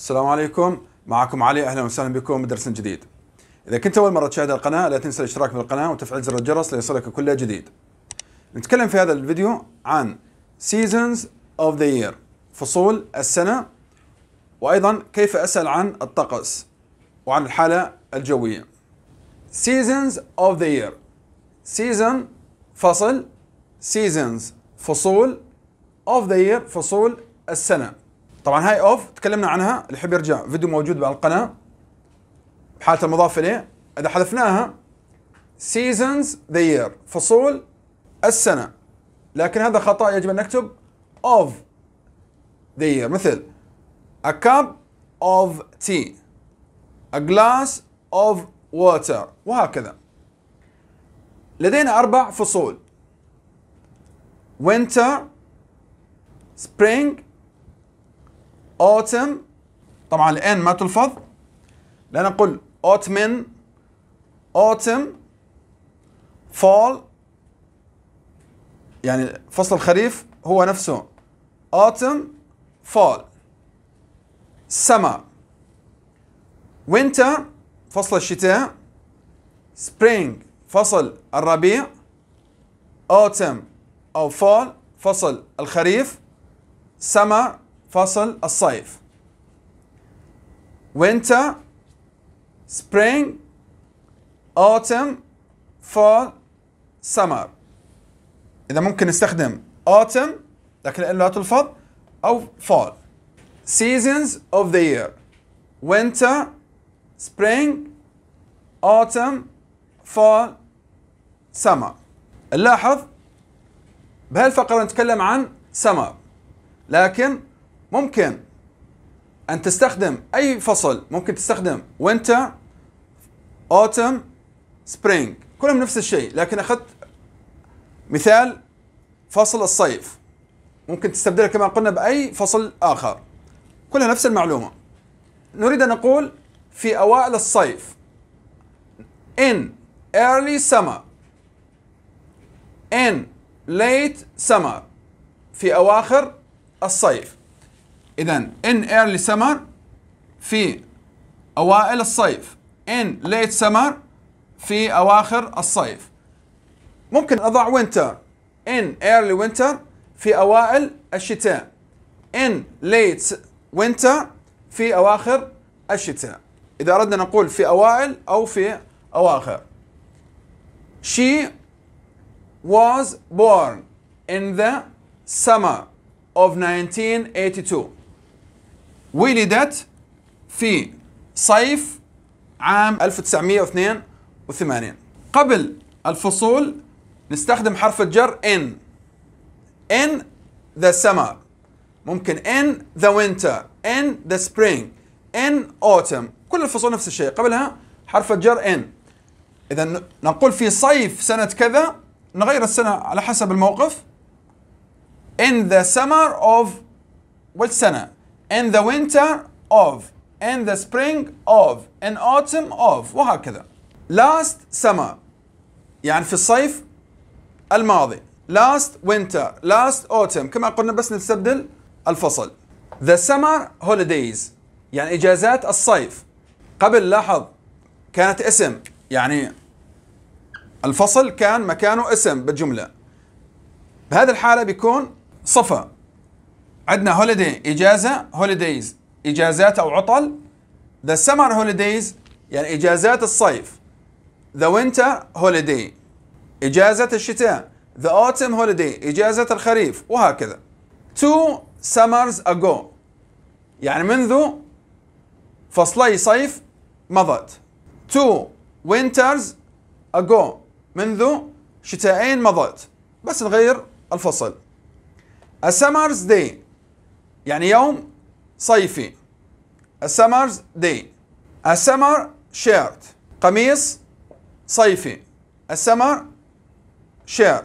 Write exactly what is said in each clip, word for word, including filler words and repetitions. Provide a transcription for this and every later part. السلام عليكم، معكم علي، اهلا وسهلا بكم بدرس جديد. اذا كنت اول مره تشاهد القناه لا تنسى الاشتراك بالقناه وتفعيل زر الجرس ليصلك كل جديد. نتكلم في هذا الفيديو عن seasons of the year، فصول السنه، وايضا كيف اسال عن الطقس وعن الحاله الجويه. seasons of the year، season فصل، seasons فصول، of the year فصول السنه. طبعا هاي اوف تكلمنا عنها، اللي يحب يرجع فيديو موجود على القناه بحاله المضاف اليه. اذا حذفناها seasons the year فصول السنه، لكن هذا خطا، يجب ان نكتب of the year. مثل a cup of tea، a glass of water، وهكذا. لدينا اربع فصول: winter، spring، autumn. طبعا الان ما تلفظ، لا نقول autumn autumn fall، يعني فصل الخريف هو نفسه autumn fall. summer winter فصل الشتاء، spring فصل الربيع، autumn أو fall فصل الخريف، summer فصل الصيف. winter spring autumn fall summer. إذا ممكن نستخدم autumn لكن لا تلفظ، أو fall. seasons of the year: winter spring autumn fall summer. نلاحظ بهالفقرة نتكلم عن summer، لكن ممكن أن تستخدم أي فصل، ممكن تستخدم winter autumn spring، كلهم نفس الشيء. لكن أخذت مثال فصل الصيف، ممكن تستبدلها كما قلنا بأي فصل آخر، كلها نفس المعلومة. نريد أن نقول في أوائل الصيف in early summer، in late summer في أواخر الصيف. إذن in early summer في أوائل الصيف، in late summer في أواخر الصيف. ممكن أضع winter in early winter في أوائل الشتاء، in late winter في أواخر الشتاء، إذا أردنا نقول في أوائل أو في أواخر. She was born in the summer of nineteen eighty-two. ولدت في صيف عام ألف وتسعمئة واثنين وثمانين. قبل الفصول نستخدم حرف الجر in، in the summer، ممكن in the winter، in the spring، in autumn، كل الفصول نفس الشيء، قبلها حرف الجر in. إذا نقول في صيف سنة كذا، نغير السنة على حسب الموقف، in the summer of والسنة، in the winter of، in the spring of، in autumn of، وهكذا. last summer يعني في الصيف الماضي، last winter last autumn، كما قلنا بس نستبدل الفصل. the summer holidays يعني إجازات الصيف. قبل لاحظ كانت اسم، يعني الفصل كان مكانه اسم بالجملة، بهذه الحالة بيكون صفة. عندنا holiday إجازة، holidays إجازات أو عطل، the summer holidays يعني إجازات الصيف، the winter holiday إجازة الشتاء، the autumn holiday إجازة الخريف، وهكذا. two summers ago يعني منذ فصلي صيف مضت، two winters ago منذ شتاءين مضت، بس نغير الفصل. a summer's day يعني يوم صيفي، a summer's day. a summer shirt قميص صيفي، a summer shirt.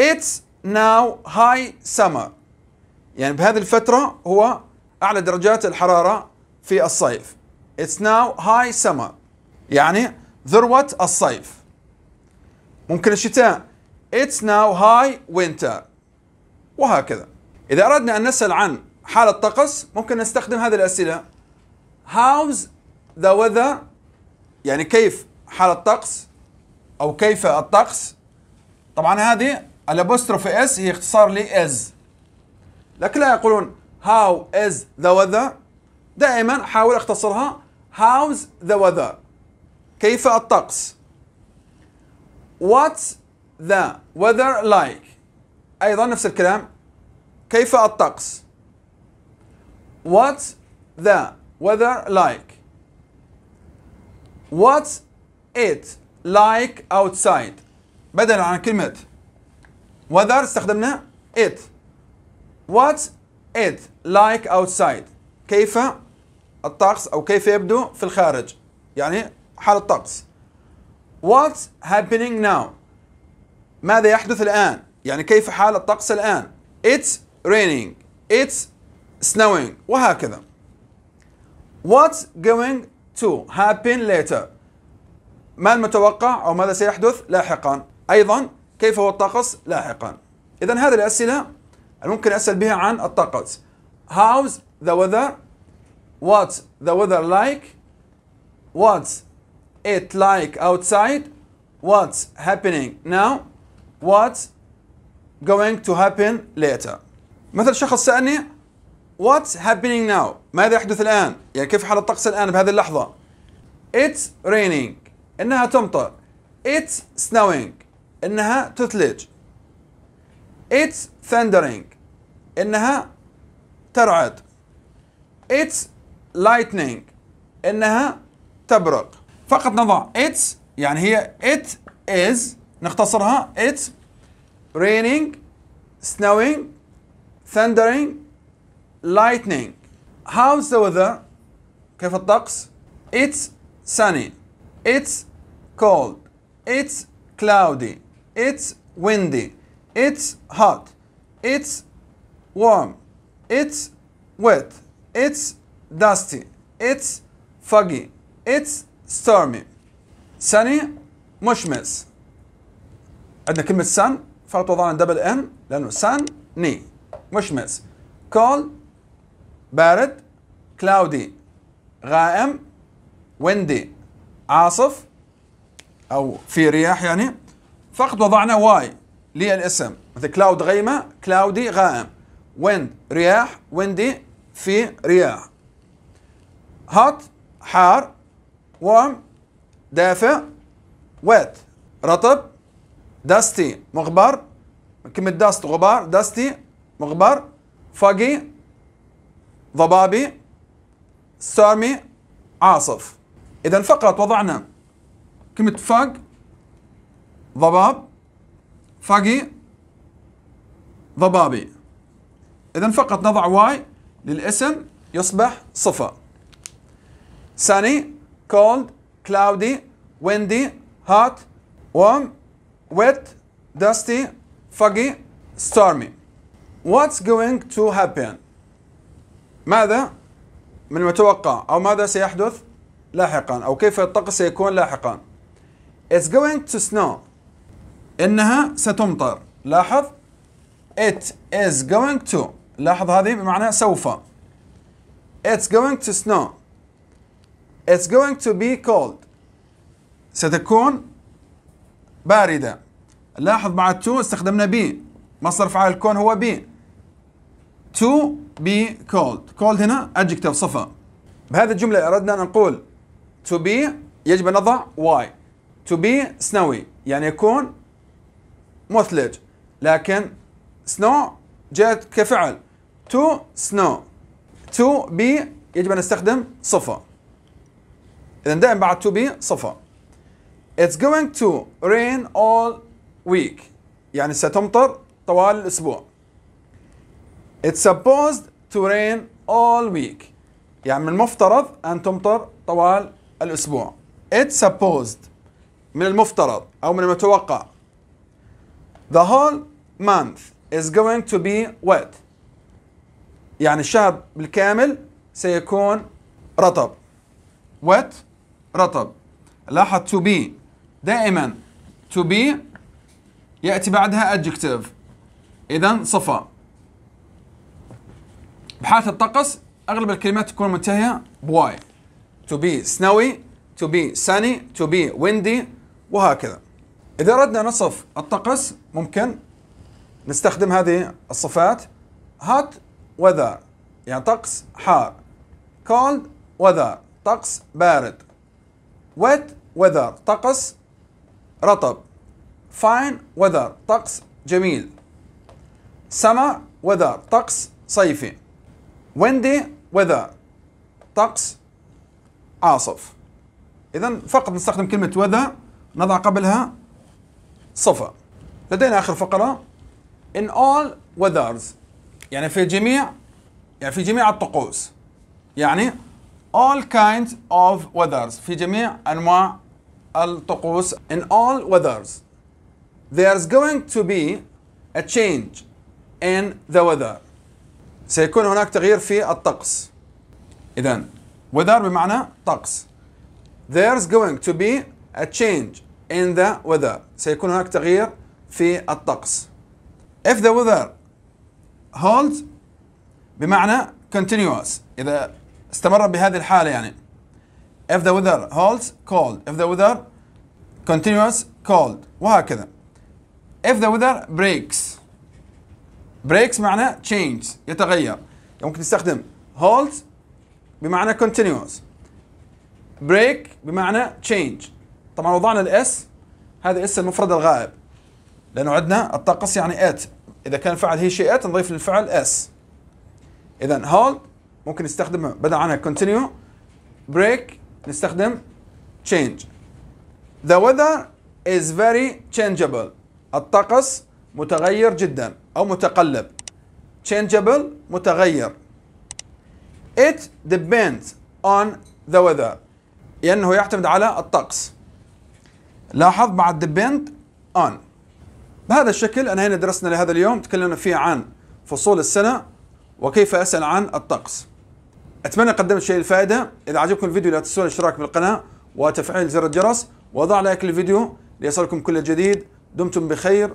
it's now high summer يعني بهذه الفترة هو أعلى درجات الحرارة في الصيف، it's now high summer يعني ذروة الصيف. ممكن الشتاء it's now high winter، وهكذا. إذا أردنا أن نسأل عن حالة طقس ممكن نستخدم هذه الأسئلة: How's the weather؟ يعني كيف حال الطقس أو كيف الطقس. طبعا هذه الابوستروف اس هي اختصار ل is، لكن لا يقولون how is the weather، دائما حاول اختصرها how's the weather، كيف الطقس. What's the weather like؟ أيضا نفس الكلام، كيف الطقس. What's the weather like؟ What's it like outside؟ بدلا عن كلمة weather استخدمنا it. What's it like outside؟ كيف الطقس أو كيف يبدو في الخارج، يعني حال الطقس. What's happening now؟ ماذا يحدث الآن؟ يعني كيف حال الطقس الآن. It's raining. It's snowing. وهكذا. What's going to happen later؟ ما المتوقع أو ماذا سيحدث لاحقا. أيضا كيف هو الطقس لاحقا. إذن هذه الأسئلة ممكن أسأل بها عن الطقس. How's the weather؟ What's the weather like؟ What's it like outside؟ What's happening now؟ What's going to happen later؟ مثل شخص سألني What's happening now؟ ماذا يحدث الآن؟ يعني كيف حال الطقس الآن بهذه اللحظة. It's raining، إنها تمطر. It's snowing، إنها تثلج. It's thundering، إنها ترعد. It's lightning، إنها تبرق. فقط نضع it's، يعني هي it is نختصرها it's raining، snowing، thundering، lightning. How's the weather؟ كيف الطقس؟ It's sunny. It's cold. It's cloudy. It's windy. It's hot. It's warm. It's wet. It's dusty. It's foggy. It's stormy. sunny مشمس. عندنا كلمة sun فقط وضعنا دبل ان لأنه sunny مشمس. cold بارد. cloudy غائم. windy عاصف أو في رياح يعني. فقط وضعنا y للاسم، مثل cloud غيمة، cloudy غائم، wind رياح، windy في رياح. hot حار، warm دافئ، wet رطب، dusty مغبر، كلمة dust غبار، dusty مغبر، foggy ضبابي، stormy عاصف. إذا فقط وضعنا كلمة fog ضباب، foggy ضبابي. إذا فقط نضع y للاسم يصبح صفة. sunny cold cloudy windy hot warm wet dusty foggy stormy. What's going to happen؟ ماذا من المتوقع أو ماذا سيحدث لاحقا أو كيف الطقس سيكون لاحقا. It's going to snow، إنها ستمطر. لاحظ it is going to، لاحظ هذه بمعنى سوف. It's going to snow. It's going to be cold، ستكون باردة. لاحظ مع to استخدمنا be، مصدر فعل الكون هو be. to be cold، cold هنا adjective صفة. بهذه الجملة أردنا أن نقول to be يجب أن نضع y. to be snowy يعني يكون مثلج، لكن snow جاءت كفعل. to snow، to be يجب أن نستخدم صفة. إذن دائما بعد to be صفة. It's going to rain all week، يعني ستمطر طوال الأسبوع. It's supposed to rain all week، يعني من المفترض أن تمطر طوال الأسبوع. It's supposed من المفترض أو من المتوقع. The whole month is going to be wet، يعني الشهر بالكامل سيكون رطب. wet رطب. لاحظ to be دائما to be يأتي بعدها adjective، إذن صفة. بحالة الطقس أغلب الكلمات تكون منتهية بواي. to be snowy, to be sunny, to be windy وهكذا. إذا أردنا نصف الطقس ممكن نستخدم هذه الصفات: hot weather يعني طقس حار، cold weather طقس بارد، wet weather طقس رطب، fine weather طقس جميل، summer weather طقس صيفي، windy weather طقس عاصف. إذا فقط نستخدم كلمة weather نضع قبلها صفة. لدينا آخر فقرة in all weathers يعني في جميع يعني في جميع الطقوس، يعني all kinds of weathers في جميع أنواع الطقوس. in all weathers there's going to be a change in the weather سيكون هناك تغيير في الطقس. إذا weather بمعنى طقس، there's going to be a change in the weather سيكون هناك تغيير في الطقس. if the weather holds بمعنى continuous إذا استمر بهذه الحالة، يعني if the weather holds cold, if the weather continuous cold وهكذا. if the weather breaks breaks معنى change يتغير، يمكن نستخدم holds بمعنى continuous، break بمعنى change. طبعا وضعنا الاس، هذا اس المفرد الغائب لانه عندنا الطقس يعني ات، اذا كان فعل هي شيء ات نضيف للفعل اس. اذا hold ممكن نستخدمه بدل عنها continue، break نستخدم change. the weather is very changeable الطقس متغير جدا او متقلب، changeable متغير. it depends on the weather لأنه يعتمد على الطقس. لاحظ مع depend on. بهذا الشكل أنهينا درسنا لهذا اليوم، تكلمنا فيه عن فصول السنة وكيف أسأل عن الطقس. أتمنى قدمت شيء الفائدة. إذا عجبكم الفيديو لا تنسون الاشتراك بالقناة وتفعيل زر الجرس وضع لايك للفيديو ليصلكم كل جديد. دمتم بخير